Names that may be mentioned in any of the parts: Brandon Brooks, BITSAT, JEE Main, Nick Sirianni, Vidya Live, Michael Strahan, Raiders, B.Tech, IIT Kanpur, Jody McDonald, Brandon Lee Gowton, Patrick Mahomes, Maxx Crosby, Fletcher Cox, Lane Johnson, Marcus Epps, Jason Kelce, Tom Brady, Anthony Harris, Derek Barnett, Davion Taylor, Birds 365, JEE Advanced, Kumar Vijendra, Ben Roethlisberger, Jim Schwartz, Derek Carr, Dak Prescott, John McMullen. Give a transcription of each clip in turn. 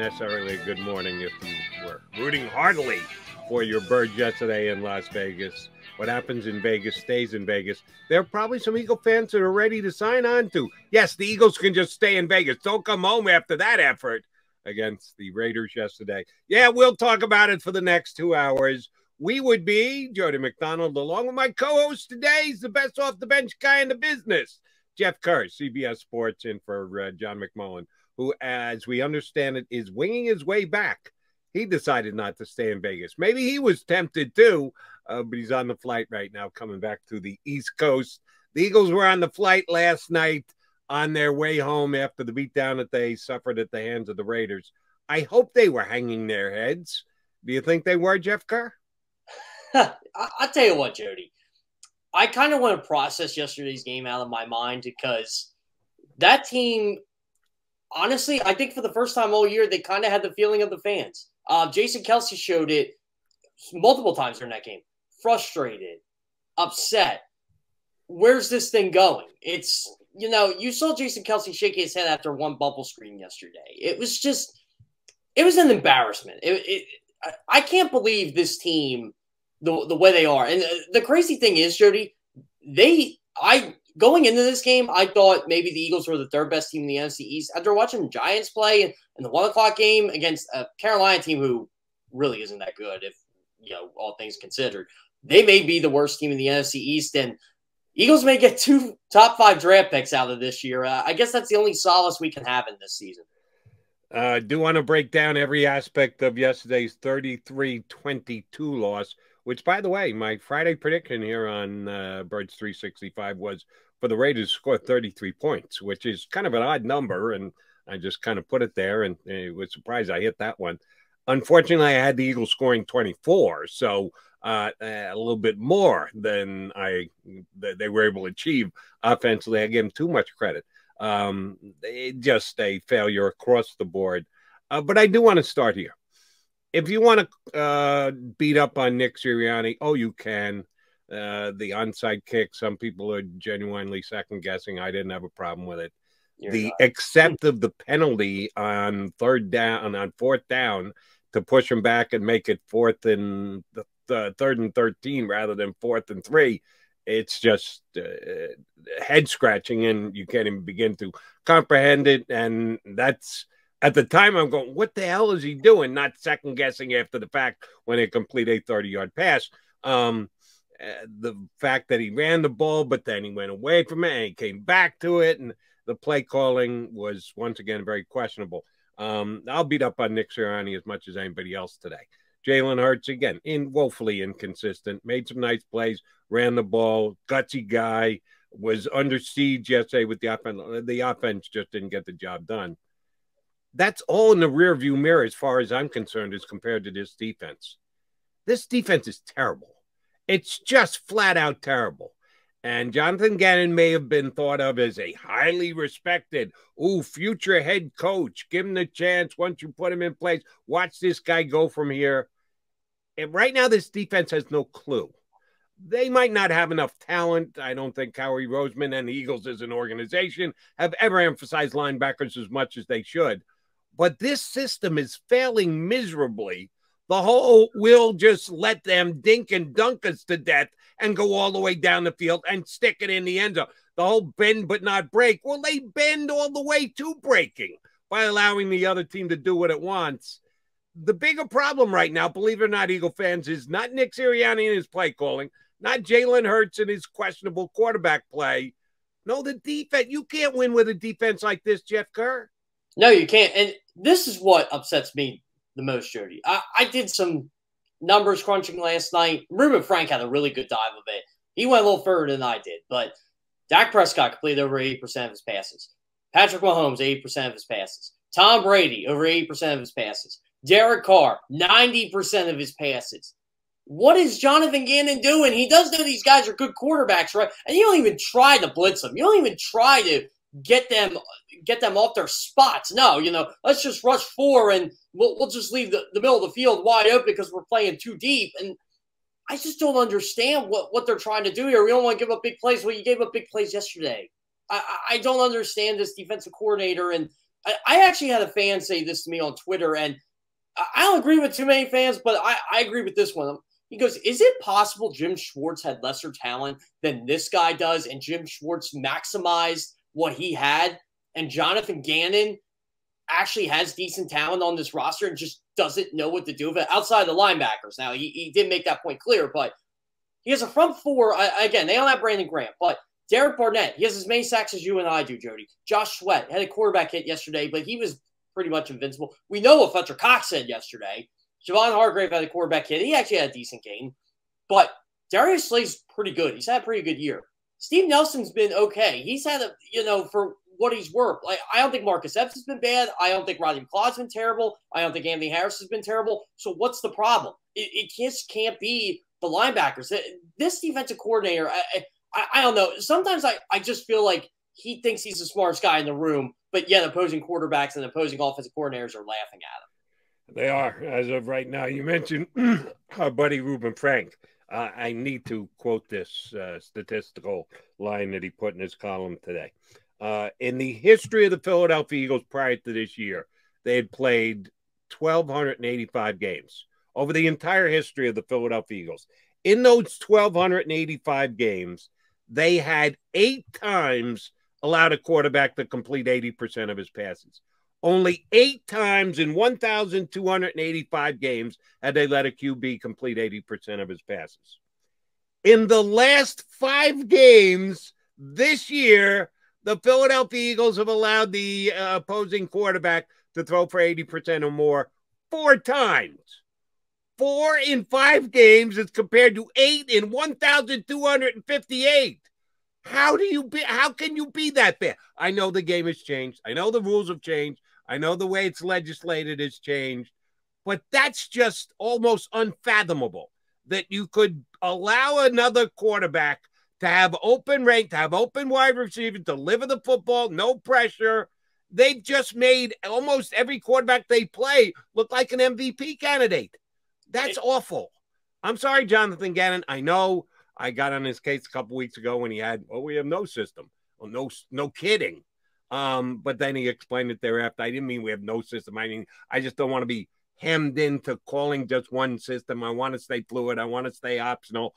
necessarily a good morning if you were rooting heartily for your Birds yesterday in Las Vegas. What happens in Vegas stays in Vegas. There are probably some Eagle fans that are ready to sign on to. Yes, the Eagles can just stay in Vegas. Don't come home after that effort against the Raiders yesterday. Yeah, we'll talk about it for the next 2 hours. We would be Jody McDonald along with my co-host today. He's the best off-the-bench guy in the business, Jeff Kerr, CBS Sports, in for John McMullen, who, as we understand it, is winging his way back. He decided not to stay in Vegas. Maybe he was tempted too, but he's on the flight right now coming back to the East Coast. The Eagles were on the flight last night on their way home after the beatdown that they suffered at the hands of the Raiders. I hope they were hanging their heads. Do you think they were, Jeff Kerr? I'll tell you what, Jody. I kind of want to process yesterday's game out of my mind because that team, honestly, I think for the first time all year, they kind of had the feeling of the fans. Jason Kelce showed it multiple times during that game. Frustrated, upset. Where's this thing going? It's, you know, you saw Jason Kelce shaking his head after one bubble screen yesterday. It was just, it was an embarrassment. I can't believe this team, the way they are. And the crazy thing is, Jody, going into this game, I thought maybe the Eagles were the third best team in the NFC East. After watching the Giants play in the 1 o'clock game against a Carolina team who really isn't that good, if you know all things considered, they may be the worst team in the NFC East. And Eagles may get 2 top 5 draft picks out of this year. I guess that's the only solace we can have in this season. I do want to break down every aspect of yesterday's 33-22 loss, which, by the way, my Friday prediction here on Birds 365 was for the Raiders to score 33 points, which is kind of an odd number, and I just kind of put it there, and it was surprised I hit that one. Unfortunately, I had the Eagles scoring 24, so a little bit more than they were able to achieve offensively. I gave them too much credit. Just a failure across the board. But I do want to start here. If you want to beat up on Nick Sirianni, oh, you can. The onside kick, some people are genuinely second-guessing. I didn't have a problem with it. Except of the penalty on fourth down to push him back and make it third and 13 rather than 4th and 3, it's just head-scratching, and you can't even begin to comprehend it, and that's... At the time, I'm going, what the hell is he doing? Not second-guessing after the fact when they complete a 30-yard pass. The fact that he ran the ball, but then he went away from it, and he came back to it, and the play calling was, once again, very questionable. I'll beat up on Nick Sirianni as much as anybody else today. Jalen Hurts, again, woefully inconsistent, made some nice plays, ran the ball, gutsy guy, was under siege yesterday with the offense. The offense just didn't get the job done. That's all in the rearview mirror as far as I'm concerned as compared to this defense. This defense is terrible. It's just flat-out terrible. And Jonathan Gannon may have been thought of as a highly respected, future head coach. Give him the chance once you put him in place. Watch this guy go from here. And right now, this defense has no clue. They might not have enough talent. I don't think Howie Roseman and the Eagles as an organization have ever emphasized linebackers as much as they should. But this system is failing miserably. The whole will just let them dink and dunk us to death and go all the way down the field and stick it in the end zone. The whole bend but not break. Well, they bend all the way to breaking by allowing the other team to do what it wants. The bigger problem right now, believe it or not, Eagle fans, is not Nick Sirianni and his play calling, not Jalen Hurts and his questionable quarterback play. No, the defense. You can't win with a defense like this, Jeff Kerr. No, you can't. And this is what upsets me the most, Jody. I did some numbers crunching last night. Ruben Frank had a really good dive of it. He went a little further than I did. But Dak Prescott completed over 80% of his passes. Patrick Mahomes, 80% of his passes. Tom Brady, over 80% of his passes. Derek Carr, 90% of his passes. What is Jonathan Gannon doing? He does know these guys are good quarterbacks, right? And you don't even try to blitz them. You don't even try to get them off their spots. No, let's just rush 4 and we'll just leave the middle of the field wide open because we're playing too deep. And I just don't understand what they're trying to do here. We don't want to give up big plays. Well, you gave up big plays yesterday. I don't understand this defensive coordinator. And I actually had a fan say this to me on Twitter, and I don't agree with too many fans, but I agree with this one. He goes, is it possible Jim Schwartz had lesser talent than this guy does, and Jim Schwartz maximized what he had, and Jonathan Gannon actually has decent talent on this roster and just doesn't know what to do with it outside the linebackers? Now, he did make that point clear, but he has a front four. Again, they don't have Brandon Graham, but Derek Barnett, he has as many sacks as you and I do, Jody. Josh Sweat had a quarterback hit yesterday, but he was pretty much invincible. We know what Fletcher Cox said yesterday. Javon Hargrave had a quarterback hit. He actually had a decent game, but Darius Slay's pretty good. He's had a pretty good year. Steve Nelson's been okay. He's had a, for what he's worth. Like, I don't think Marcus Epps has been bad. I don't think Rodney McLeod's been terrible. I don't think Anthony Harris has been terrible. So what's the problem? It just can't be the linebackers. This defensive coordinator, I don't know. Sometimes I just feel like he thinks he's the smartest guy in the room, but yet opposing quarterbacks and opposing offensive coordinators are laughing at him. They are, as of right now. You mentioned our buddy Ruben Frank. I need to quote this statistical line that he put in his column today. In the history of the Philadelphia Eagles prior to this year, they had played 1,285 games over the entire history of the Philadelphia Eagles. In those 1,285 games, they had 8 times allowed a quarterback to complete 80% of his passes. Only 8 times in 1,285 games had they let a QB complete 80% of his passes. In the last 5 games this year, the Philadelphia Eagles have allowed the opposing quarterback to throw for 80% or more 4 times. 4 in 5 games as compared to 8 in 1,258. How can you be that bad? I know the game has changed. I know the rules have changed. I know the way it's legislated has changed. But that's just almost unfathomable that you could allow another quarterback to have open range, to have open wide receivers, deliver the football, no pressure. They've just made almost every quarterback they play look like an MVP candidate. That's awful. I'm sorry, Jonathan Gannon. I know I got on his case a couple weeks ago when he had, oh, we have no system. Well, no kidding. But then he explained it thereafter. I didn't mean we have no system. I mean, I just don't want to be hemmed into calling just one system. I want to stay fluid. I want to stay optional.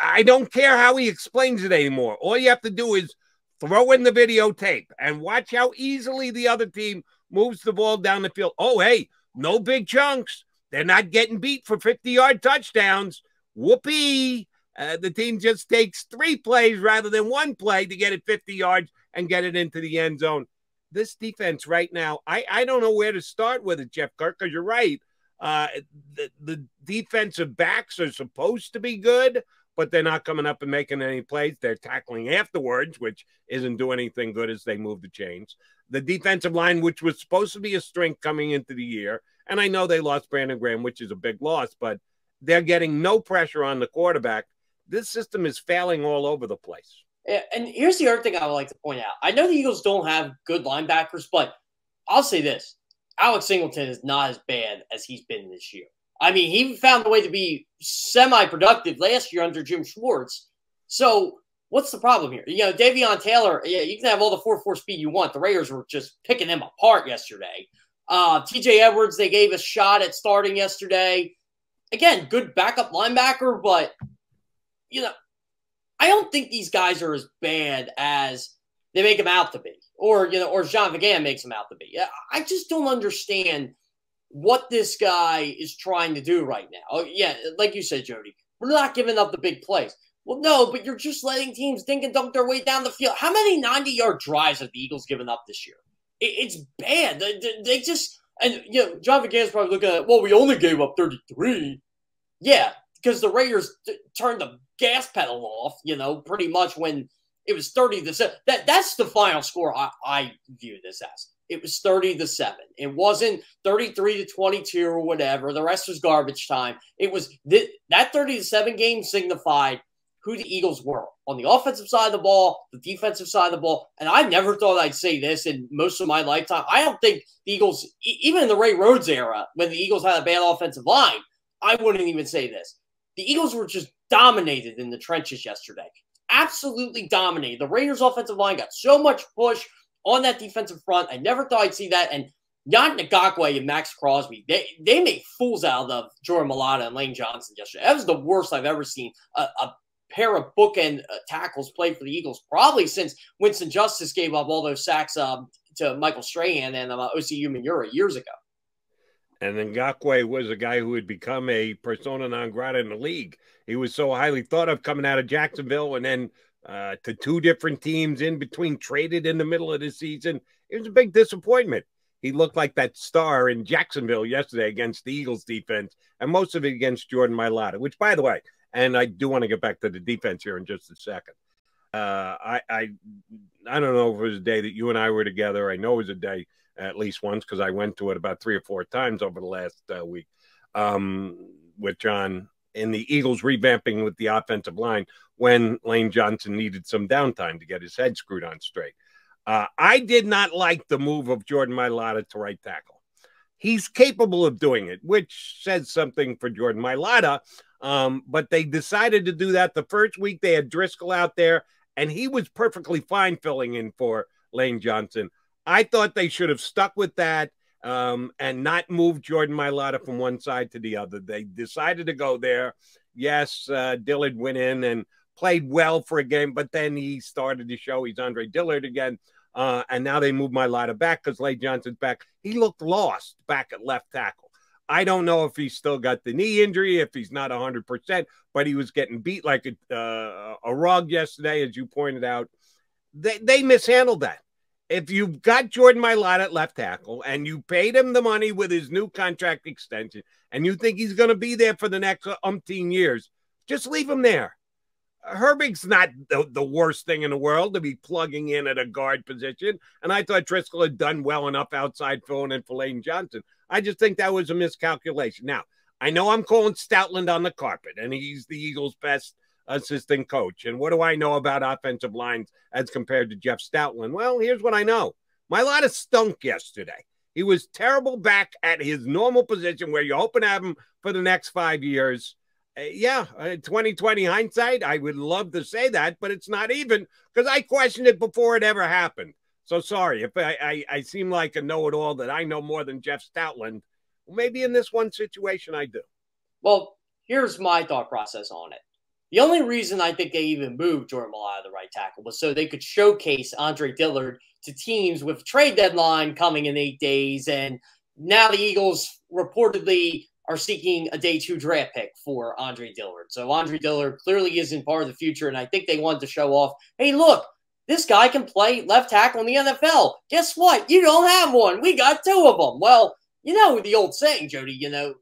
I don't care how he explains it anymore. All you have to do is throw in the videotape and watch how easily the other team moves the ball down the field. Oh, hey, no big chunks. They're not getting beat for 50-yard touchdowns. Whoopee. The team just takes 3 plays rather than 1 play to get it 50 yards and get it into the end zone. This defense right now, I don't know where to start with it, Jeff Kerr, because you're right. The defensive backs are supposed to be good, but they're not coming up and making any plays. They're tackling afterwards, which isn't doing anything good as they move the chains. The defensive line, which was supposed to be a strength coming into the year, and I know they lost Brandon Graham, which is a big loss, but they're getting no pressure on the quarterback. This system is failing all over the place. And here's the other thing I would like to point out. I know the Eagles don't have good linebackers, but I'll say this. Alex Singleton is not as bad as he's been this year. I mean, he found a way to be semi-productive last year under Jim Schwartz. So what's the problem here? Davion Taylor, you can have all the 4.4 speed you want. The Raiders were just picking him apart yesterday. TJ Edwards, they gave a shot at starting yesterday. Again, good backup linebacker, but, I don't think these guys are as bad as they make them out to be, or Jonathan Gannon makes them out to be. I just don't understand what this guy is trying to do right now. Oh, yeah, like you said, Jody, we're not giving up the big plays. Well, no, but you're just letting teams dink and dunk their way down the field. How many 90-yard drives have the Eagles given up this year? It's bad. They just – and, Jonathan Gannon's probably looking at, well, we only gave up 33. Yeah, because the Raiders turned the gas pedal off, pretty much when it was 30-7. That's the final score I view this as. It was 30-7. It wasn't 33-22 or whatever. The rest was garbage time. It was that 30-7 game signified who the Eagles were on the offensive side of the ball, the defensive side of the ball. And I never thought I'd say this in most of my lifetime. I don't think the Eagles, even in the Ray Rhodes era, when the Eagles had a bad offensive line, I wouldn't even say this. The Eagles were just dominated in the trenches yesterday. Absolutely dominated. The Raiders' offensive line got so much push. on that defensive front. I never thought I'd see that. And Yannick Ngakoue and Maxx Crosby, they made fools out of Jordan Mailata and Lane Johnson yesterday. That was the worst I've ever seen a pair of bookend tackles play for the Eagles, probably since Winston Justice gave up all those sacks to Michael Strahan and OCU Manura years ago. And then Ngakoue was a guy who had become a persona non grata in the league. He was so highly thought of coming out of Jacksonville and then to two different teams in between, traded in the middle of the season. It was a big disappointment. He looked like that star in Jacksonville yesterday against the Eagles defense, and most of it against Jordan Mailata, which, by the way, and I do want to get back to the defense here in just a second. I don't know if it was a day that you and I were together. I know it was a day at least once because I went to it about 3 or 4 times over the last week with John in the Eagles revamping with the offensive line when Lane Johnson needed some downtime to get his head screwed on straight. I did not like the move of Jordan Mailata to right tackle. He's capable of doing it, which says something for Jordan Mailata. But they decided to do that the first week. They had Driscoll out there, and he was perfectly fine filling in for Lane Johnson. I thought they should have stuck with that and not moved Jordan Mailata from one side to the other. They decided to go there. Yes, Dillard went in and played well for a game, but then he started to show he's Andre Dillard again. And now they moved Mailata back because Lane Johnson's back. He looked lost back at left tackle. I don't know if he's still got the knee injury, if he's not 100%, but he was getting beat like a rug yesterday, as you pointed out. They mishandled that. If you've got Jordan Mailata at left tackle and you paid him the money with his new contract extension and you think he's going to be there for the next umpteen years, just leave him there. Herbig's not the worst thing in the world to be plugging in at a guard position. And I thought Driscoll had done well enough outside filling in for Lane Johnson. I just think that was a miscalculation. Now, I know I'm calling Stoutland on the carpet, and he's the Eagles' best assistant coach. And what do I know about offensive lines as compared to Jeff Stoutland? Well, here's what I know. Mailata stunk yesterday. He was terrible back at his normal position where you're hoping to have him for the next 5 years. 2020 hindsight, I would love to say that, but it's not even because I questioned it before it ever happened. So sorry if I seem like a know-it-all that I know more than Jeff Stoutland. Maybe in this one situation I do. Well, here's my thought process on it. The only reason I think they even moved Jordan Mailata to the right tackle was so they could showcase Andre Dillard to teams with trade deadline coming in 8 days, and now the Eagles reportedly are seeking a day 2 draft pick for Andre Dillard. So Andre Dillard clearly isn't part of the future, and I think they wanted to show off, hey, look, this guy can play left tackle in the NFL. Guess what? You don't have one. We got 2 of them. Well, you know the old saying, Jody, you know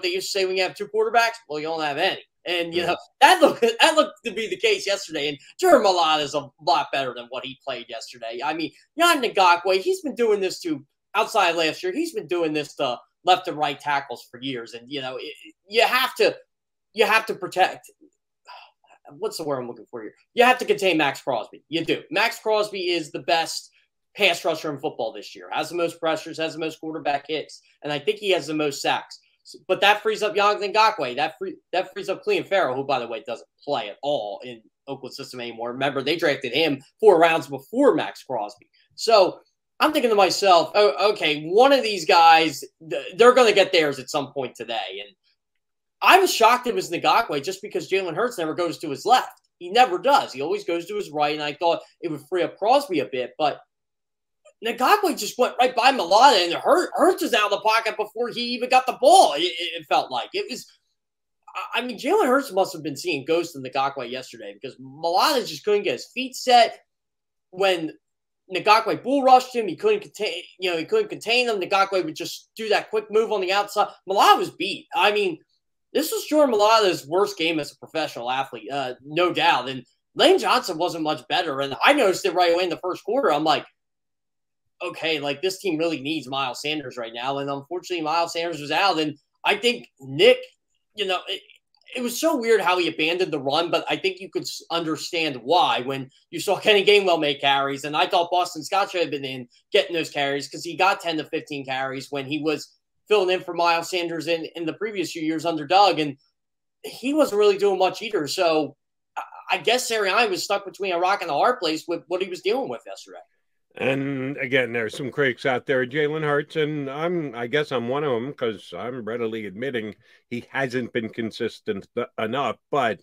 they used to say when you have 2 quarterbacks, well, you don't have any. And, you know, that looked to be the case yesterday. And Jordan Mailata is a lot better than what he played yesterday. I mean, Yannick Ngakoue, he's been doing this to outside last year. He's been doing this to left and right tackles for years. And, you know, you have to protect. What's the word I'm looking for here? You have to contain Maxx Crosby. You do. Maxx Crosby is the best pass rusher in football this year. Has the most pressures, has the most quarterback hits. And I think he has the most sacks. But that frees up Jonathan Gannon. That frees up Clelin Ferrell, who, by the way, doesn't play at all in Oakland's system anymore. Remember, they drafted him 4 rounds before Maxx Crosby. So I'm thinking to myself, oh, okay, one of these guys, they're going to get theirs at some point today. And I was shocked it was Ngakoue just because Jalen Hurts never goes to his left. He never does. He always goes to his right, and I thought it would free up Crosby a bit, but Ngakoue just went right by Mailata, and Hurts was out of the pocket before he even got the ball, it felt like. It was, I mean, Jalen Hurts must have been seeing ghosts in Ngakoue yesterday because Mailata just couldn't get his feet set. When Ngakoue bull rushed him, he couldn't contain him. Ngakoue would just do that quick move on the outside. Mailata was beat. I mean, this was Jordan Mailata's worst game as a professional athlete, no doubt. And Lane Johnson wasn't much better. And I noticed it right away in the first quarter. I'm like, okay, like this team really needs Miles Sanders right now. And unfortunately, Miles Sanders was out. And I think Nick, you know, it was so weird how he abandoned the run, but I think you could understand why when you saw Kenny Gainwell make carries. And I thought Boston Scott should have been in getting those carries because he got 10 to 15 carries when he was filling in for Miles Sanders in the previous few years under Doug. And he wasn't really doing much either. So I guess Sirianni was stuck between a rock and a hard place with what he was dealing with yesterday. And again, there's some critics out there, Jalen Hurts, and I guess I'm one of them because I'm readily admitting he hasn't been consistent enough, but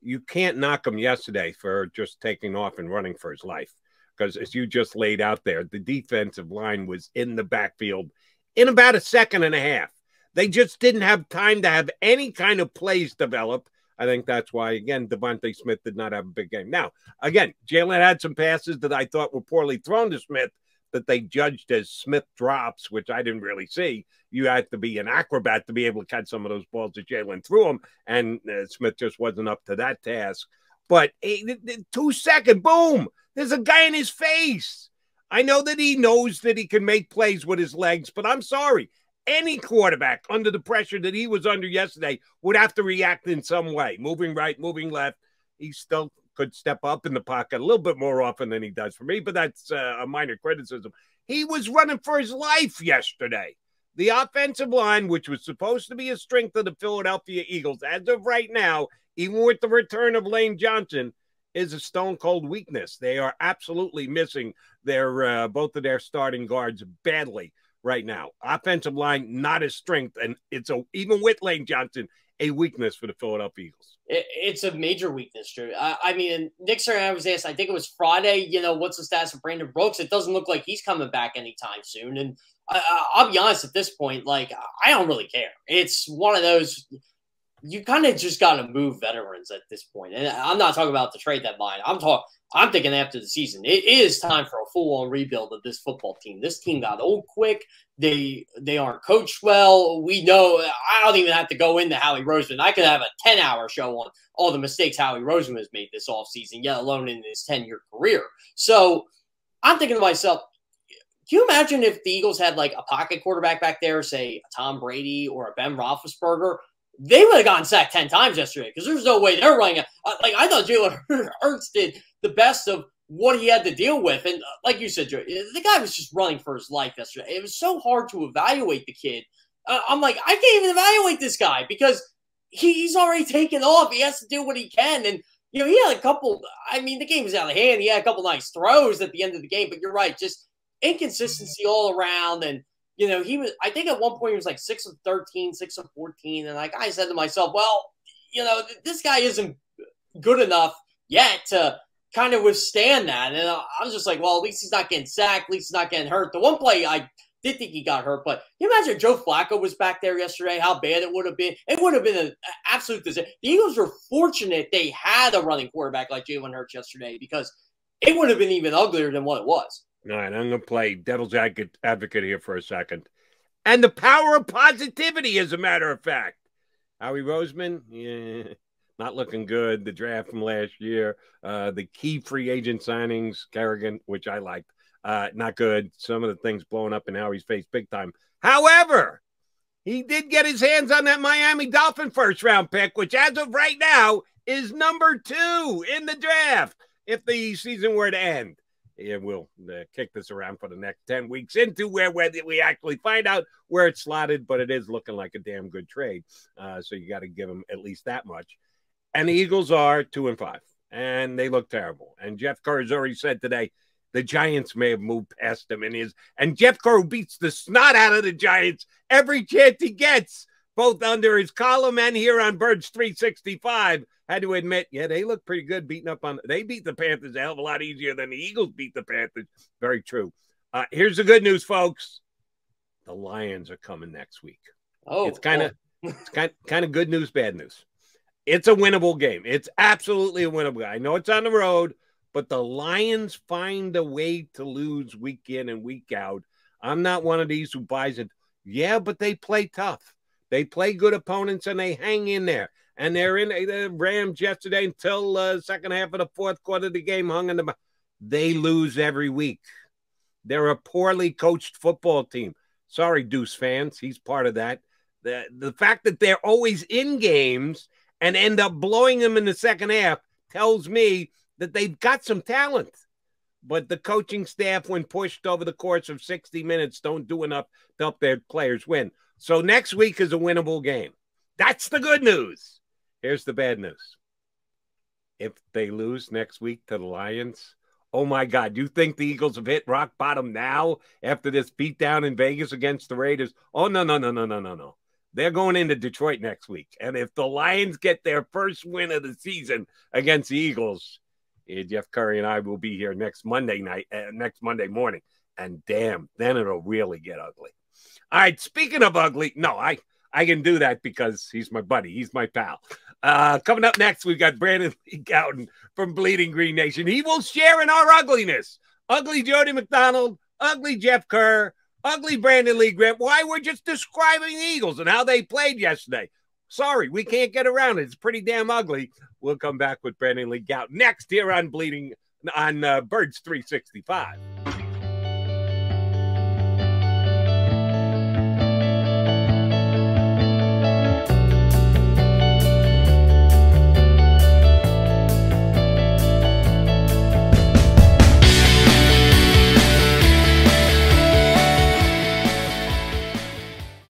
you can't knock him yesterday for just taking off and running for his life. Because as you just laid out there, the defensive line was in the backfield in about a second and a half. They just didn't have time to have any kind of plays develop. I think that's why, again, Devontae Smith did not have a big game. Now, again, Jalen had some passes that I thought were poorly thrown to Smith that they judged as Smith drops, which I didn't really see. You had to be an acrobat to be able to catch some of those balls that Jalen threw him, and Smith just wasn't up to that task. But 2 second, boom, there's a guy in his face. I know that he knows that he can make plays with his legs, but I'm sorry. Any quarterback under the pressure that he was under yesterday would have to react in some way, moving right, moving left. He still could step up in the pocket a little bit more often than he does for me, but that's a minor criticism. He was running for his life yesterday. The offensive line, which was supposed to be a strength of the Philadelphia Eagles, as of right now, even with the return of Lane Johnson, is a stone-cold weakness. They are absolutely missing their both of their starting guards badly right now. Offensive line, not a strength, and it's even with Lane Johnson, a weakness for the Philadelphia Eagles. It's a major weakness, Drew. I mean, Nick Sirianni was asked, I think it was Friday, what's the status of Brandon Brooks? It doesn't look like he's coming back anytime soon. And I'll be honest at this point, like, I don't really care. It's one of those, you kind of just got to move veterans at this point. And I'm not talking about the trade deadline. I'm thinking after the season, it is time for a full-on rebuild of this football team. This team got old quick. They aren't coached well. We know I don't even have to go into Howie Roseman. I could have a 10-hour show on all the mistakes Howie Roseman has made this offseason, yet alone in his 10-year career. So I'm thinking to myself, can you imagine if the Eagles had like a pocket quarterback back there, say a Tom Brady or a Ben Roethlisberger? They would have gotten sacked 10 times yesterday because there's no way they're running. Like, I thought Jalen Hurts did the best of what he had to deal with. And like you said, Joe, the guy was just running for his life yesterday. It was so hard to evaluate the kid. I'm like, I can't even evaluate this guy because he's already taken off. He has to do what he can. And, he had a couple – I mean, the game was out of hand. He had a couple nice throws at the end of the game. But you're right, just inconsistency all around. And, he was – I think at one point he was like 6 of 13, 6 of 14. And like I said to myself, well, this guy isn't good enough yet to – kind of withstand that. And I was just like, well, at least he's not getting sacked. At least he's not getting hurt. The one play I did think he got hurt, but can you imagine if Joe Flacco was back there yesterday, how bad it would have been? It would have been an absolute disaster. The Eagles were fortunate they had a running quarterback like Jalen Hurts yesterday because it would have been even uglier than what it was. All right, I'm going to play devil's advocate here for a second. And the power of positivity, as a matter of fact. Howie Roseman, yeah. Not looking good. The draft from last year, the key free agent signings, Kerrigan, which I liked, not good. Some of the things blowing up in Howie's face big time. However, he did get his hands on that Miami Dolphin first-round pick, which as of right now is #2 in the draft. If the season were to end, we'll kick this around for the next 10 weeks into where we actually find out where it's slotted, but it is looking like a damn good trade. So you got to give him at least that much. And the Eagles are 2-5, and they look terrible. And Jeff Kerr has already said today the Giants may have moved past them. And Jeff Kerr beats the snot out of the Giants every chance he gets, both under his column and here on Birds 365. Had to admit, yeah, they look pretty good beating up on – they beat the Panthers a hell of a lot easier than the Eagles beat the Panthers. Very true. Here's the good news, folks. The Lions are coming next week. Oh, it's kind of good news, bad news. It's a winnable game. It's absolutely a winnable game. I know it's on the road, but the Lions find a way to lose week in and week out. I'm not one of these who buys it. Yeah, but they play tough. They play good opponents, and they hang in there. And they're in the Rams yesterday until the second half of the fourth quarter of the game hung in the – they lose every week. They're a poorly coached football team. Sorry, Deuce fans. He's part of that. The fact that they're always in games – and end up blowing them in the second half tells me that they've got some talent. But the coaching staff, when pushed over the course of 60 minutes, don't do enough to help their players win. So next week is a winnable game. That's the good news. Here's the bad news. If they lose next week to the Lions, Oh, my God. You think the Eagles have hit rock bottom now after this beatdown in Vegas against the Raiders? Oh, no, no, no, no, no, no, no. They're going into Detroit next week. And if the Lions get their first win of the season against the Eagles, Jeff Curry and I will be here next Monday morning. And damn, then it'll really get ugly. All right. Speaking of ugly, no, I can do that because he's my buddy. He's my pal. Coming up next, we've got Brandon Lee Gowton from Bleeding Green Nation. He will share in our ugliness. Ugly Jody McDonald, ugly Jeff Kerr, ugly Brandon Lee Grant. Why we're just describing the Eagles and how they played yesterday. Sorry, we can't get around it. It's pretty damn ugly. We'll come back with Brandon Lee Gowton next here on Birds 365.